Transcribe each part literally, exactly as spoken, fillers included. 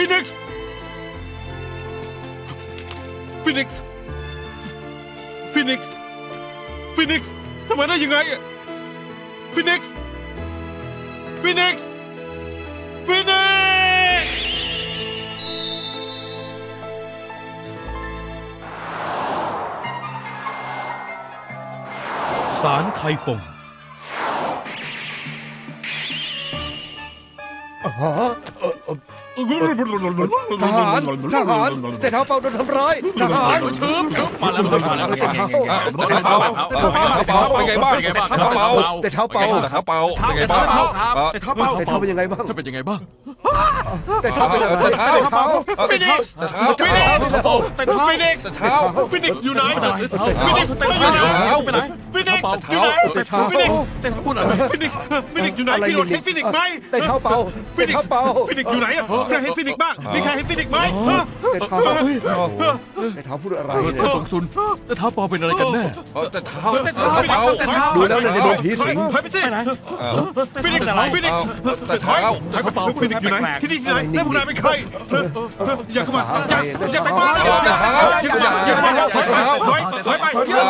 ฟินิกซ์ฟินิกซ์ฟินิกซ์ฟินิกซ์ทำไมได้ยังไงฟินิกซ์ฟินิกซ์ฟินิกซ์สารไคฟงทหารทหารแต่เท้าเปล่าโดนทำร้ายทหารเชิมเชิมมาแล้วมาแล้วแต่เท้าเปล่าแต่เท้าเปล่าแต่เท้าเปล่าเป็นไงบ้างแต่เท้าเปล่าแต่เท้าเปล่าเป็นไงบ้างแต่เท้าเปล่าแต่เท้าเป็นยังไงบ้างเป็นยังไงบ้างแต่เท้าเป็นยังไงแต่เท้าฟินิกส์แต่เท้าฟินิกส์แต่เท้าฟินิกส์แต่เท้าฟินิกส์อยู่ไหนฟินิกส์แต่เท้าอยู่ไหนไปไหนฟินิกส์อยู่ไหนแต่เท้าฟินิกส์แต่เท้าพูดอะไรฟินิกส์ฟินิกส์อยู่ไหนที่โดนเห็นฟินิกส์ไหมแต่เท้าเปล่าแต่เท้าเปล่าฟินิกส์อยู่ไหนอะใครเห็นฟินิกส์บ้างมีใครเห็นฟินิกส์ไหมแต่เท้าแต่เท้าพูดอะไรเนี่ยสงสุนแต่เท้าเปล่าเป็นอะไรกันแน่แต่เท้าแต่เท้าแต่เท้าดูแล้วเนี่ยจะโดนผีสิงไปไหนฟินิกส์อะไรฟินิกส์แต่เท้าแต่เท้าเปล่าฟินิกส์อยู่ไหนที่นี่ที่ไหนแล้วพวกนายเป็นใครอย่าเข้ามาอย่าอย่าไปบ้านอย่าอย่าอย่าไปบ้านถอยถอยไปเยอะ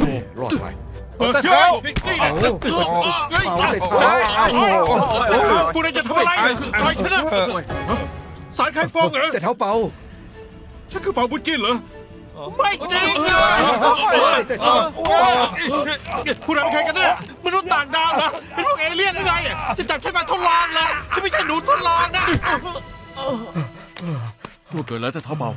เลยรอดไปแต่เท้าเอาแต่เท้าผู้ใดจะทำอะไรใครชนะสารไคฟงเหรอแต่เท้าเปล่าฉันคือเปล่าบุญจินเหรอไม่จริงคุณทำใครกันเนี่ยมนุษย์ต่างดาวนะเป็นพวกเอเลี่ยนหรือไงจะจับฉันมาทดลองเหรอฉันไม่ใช่หนูทดลองนะพูดเกินแล้วจะท้อเมา